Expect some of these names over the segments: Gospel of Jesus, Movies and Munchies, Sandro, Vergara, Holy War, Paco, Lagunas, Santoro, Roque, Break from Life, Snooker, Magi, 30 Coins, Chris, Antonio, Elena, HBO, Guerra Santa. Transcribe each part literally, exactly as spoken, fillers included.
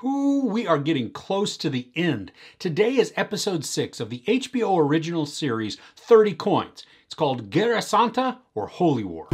Who we are getting close to the end. Today is episode six of the H B O original series, thirty coins. It's called Guerra Santa, or Holy War.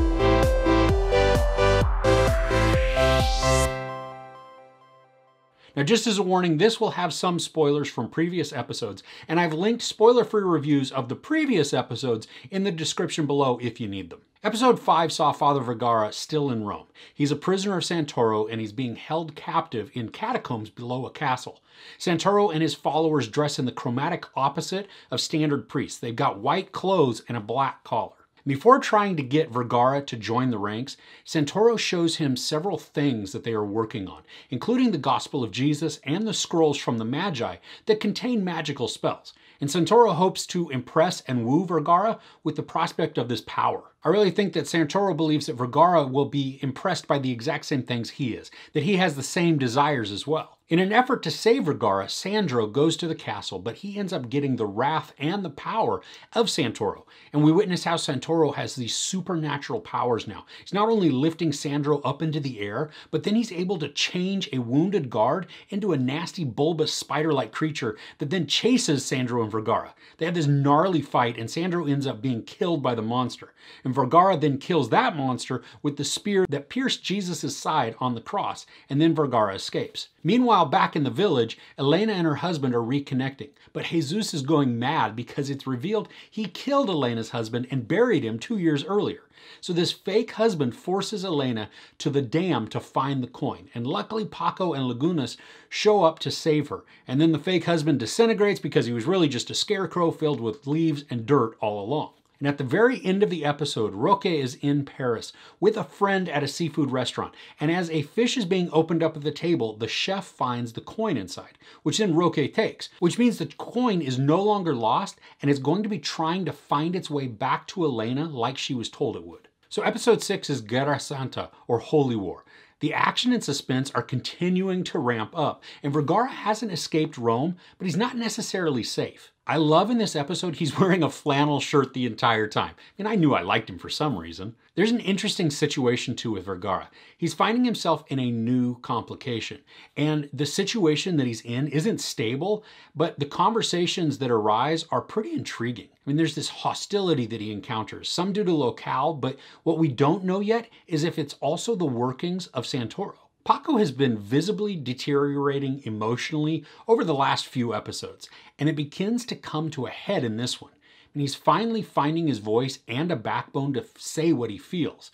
Now, just as a warning, this will have some spoilers from previous episodes, and I've linked spoiler-free reviews of the previous episodes in the description below if you need them. Episode five saw Father Vergara still in Rome. He's a prisoner of Santoro, and he's being held captive in catacombs below a castle. Santoro and his followers dress in the chromatic opposite of standard priests. They've got white clothes and a black collar. Before trying to get Vergara to join the ranks, Santoro shows him several things that they are working on, including the Gospel of Jesus and the scrolls from the Magi that contain magical spells. And Santoro hopes to impress and woo Vergara with the prospect of this power. I really think that Santoro believes that Vergara will be impressed by the exact same things he is, that he has the same desires as well. In an effort to save Vergara, Sandro goes to the castle, but he ends up getting the wrath and the power of Santoro. And we witness how Santoro has these supernatural powers now. He's not only lifting Sandro up into the air, but then he's able to change a wounded guard into a nasty, bulbous, spider-like creature that then chases Sandro and Vergara. They have this gnarly fight, and Sandro ends up being killed by the monster. And Vergara then kills that monster with the spear that pierced Jesus' side on the cross, and then Vergara escapes. Meanwhile, back in the village, Elena and her husband are reconnecting, but Jesus is going mad because it's revealed he killed Elena's husband and buried him two years earlier. So this fake husband forces Elena to the dam to find the coin, and luckily Paco and Lagunas show up to save her, and then the fake husband disintegrates because he was really just a scarecrow filled with leaves and dirt all along. And at the very end of the episode, Roque is in Paris with a friend at a seafood restaurant. And as a fish is being opened up at the table, the chef finds the coin inside, which then Roque takes, which means the coin is no longer lost and it's going to be trying to find its way back to Elena like she was told it would. So episode six is Guerra Santa, or Holy War. The action and suspense are continuing to ramp up, and Vergara hasn't escaped Rome, but he's not necessarily safe. I love in this episode he's wearing a flannel shirt the entire time, and I knew I liked him for some reason. There's an interesting situation too with Vergara. He's finding himself in a new complication, and the situation that he's in isn't stable, but the conversations that arise are pretty intriguing. I mean, there's this hostility that he encounters, some due to locale, but what we don't know yet is if it's also the workings of Santoro. Paco has been visibly deteriorating emotionally over the last few episodes, and it begins to come to a head in this one. And he's finally finding his voice and a backbone to say what he feels,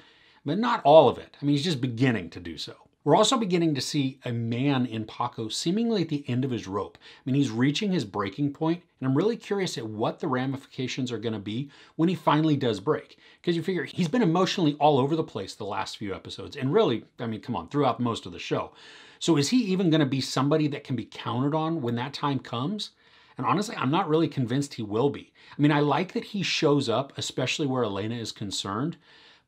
but not all of it. I mean, he's just beginning to do so. We're also beginning to see a man in Paco seemingly at the end of his rope. I mean, he's reaching his breaking point, and I'm really curious at what the ramifications are going to be when he finally does break. Because you figure he's been emotionally all over the place the last few episodes, and really, I mean, come on, throughout most of the show. So is he even going to be somebody that can be counted on when that time comes? And honestly, I'm not really convinced he will be. I mean, I like that he shows up, especially where Elena is concerned,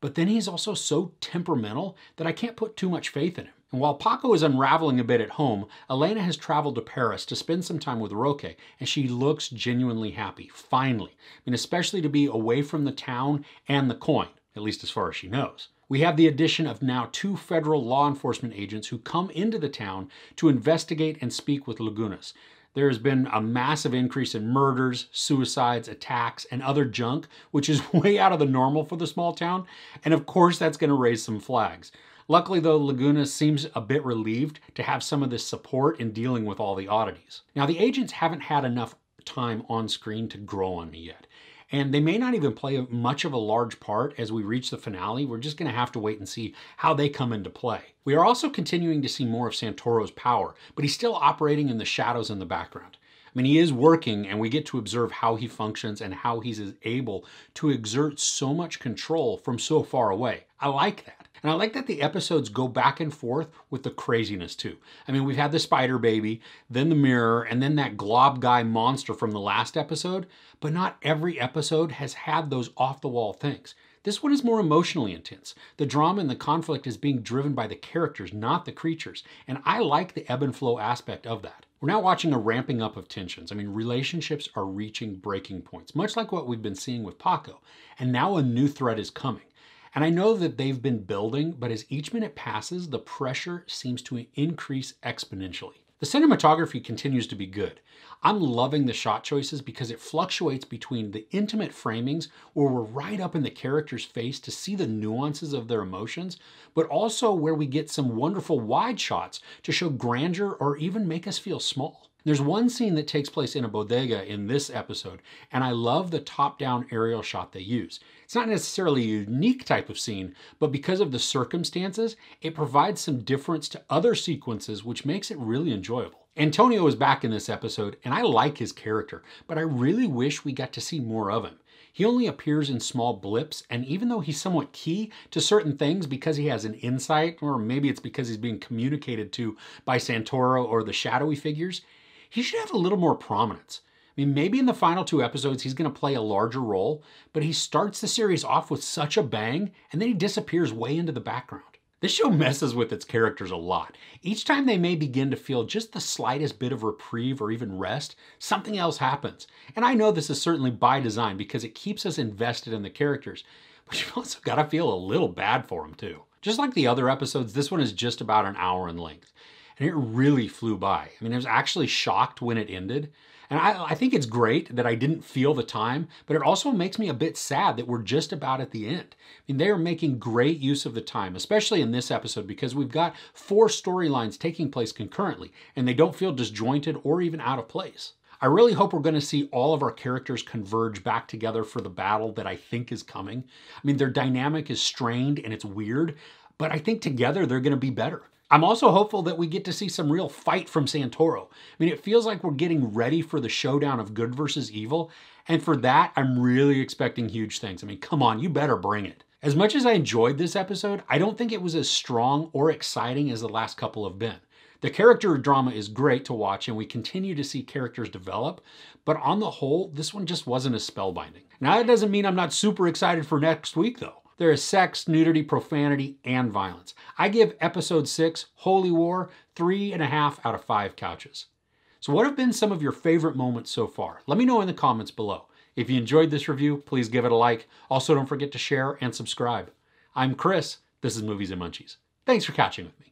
but then he's also so temperamental that I can't put too much faith in him. And while Paco is unraveling a bit at home, Elena has traveled to Paris to spend some time with Roque, and she looks genuinely happy, finally. I mean, especially to be away from the town and the coin, at least as far as she knows. We have the addition of now two federal law enforcement agents who come into the town to investigate and speak with Lagunas. There has been a massive increase in murders, suicides, attacks, and other junk, which is way out of the normal for the small town. And of course, that's going to raise some flags. Luckily, though, Lagunas seems a bit relieved to have some of this support in dealing with all the oddities. Now, the agents haven't had enough time on screen to grow on me yet. And they may not even play much of a large part as we reach the finale. We're just going to have to wait and see how they come into play. We are also continuing to see more of Santoro's power, but he's still operating in the shadows in the background. I mean, he is working, and we get to observe how he functions and how he's able to exert so much control from so far away. I like that. And I like that the episodes go back and forth with the craziness too. I mean, we've had the spider baby, then the mirror, and then that glob guy monster from the last episode, but not every episode has had those off-the-wall things. This one is more emotionally intense. The drama and the conflict is being driven by the characters, not the creatures. And I like the ebb and flow aspect of that. We're now watching a ramping up of tensions. I mean, relationships are reaching breaking points, much like what we've been seeing with Paco. And now a new threat is coming. And I know that they've been building, but as each minute passes, the pressure seems to increase exponentially. The cinematography continues to be good. I'm loving the shot choices because it fluctuates between the intimate framings where we're right up in the character's face to see the nuances of their emotions, but also where we get some wonderful wide shots to show grandeur or even make us feel small. There's one scene that takes place in a bodega in this episode, and I love the top-down aerial shot they use. It's not necessarily a unique type of scene, but because of the circumstances, it provides some difference to other sequences, which makes it really enjoyable. Antonio is back in this episode, and I like his character, but I really wish we got to see more of him. He only appears in small blips, and even though he's somewhat key to certain things because he has an insight, or maybe it's because he's being communicated to by Santoro or the shadowy figures, he should have a little more prominence. I mean, maybe in the final two episodes he's going to play a larger role, but he starts the series off with such a bang, and then he disappears way into the background. This show messes with its characters a lot. Each time they may begin to feel just the slightest bit of reprieve or even rest, something else happens. And I know this is certainly by design because it keeps us invested in the characters, but you've also got to feel a little bad for them too. Just like the other episodes, this one is just about an hour in length. And it really flew by. I mean, I was actually shocked when it ended. And I, I think it's great that I didn't feel the time, but it also makes me a bit sad that we're just about at the end. I mean, they are making great use of the time, especially in this episode, because we've got four storylines taking place concurrently, and they don't feel disjointed or even out of place. I really hope we're going to see all of our characters converge back together for the battle that I think is coming. I mean, their dynamic is strained and it's weird, but I think together they're going to be better. I'm also hopeful that we get to see some real fight from Santoro. I mean, it feels like we're getting ready for the showdown of good versus evil, and for that, I'm really expecting huge things. I mean, come on, you better bring it. As much as I enjoyed this episode, I don't think it was as strong or exciting as the last couple have been. The character drama is great to watch, and we continue to see characters develop, but on the whole, this one just wasn't as spellbinding. Now, that doesn't mean I'm not super excited for next week, though. There is sex, nudity, profanity, and violence. I give episode six, Holy War, three and a half out of five couches. So what have been some of your favorite moments so far? Let me know in the comments below. If you enjoyed this review, please give it a like. Also, don't forget to share and subscribe. I'm Chris. This is Movies and Munchies. Thanks for catching with me.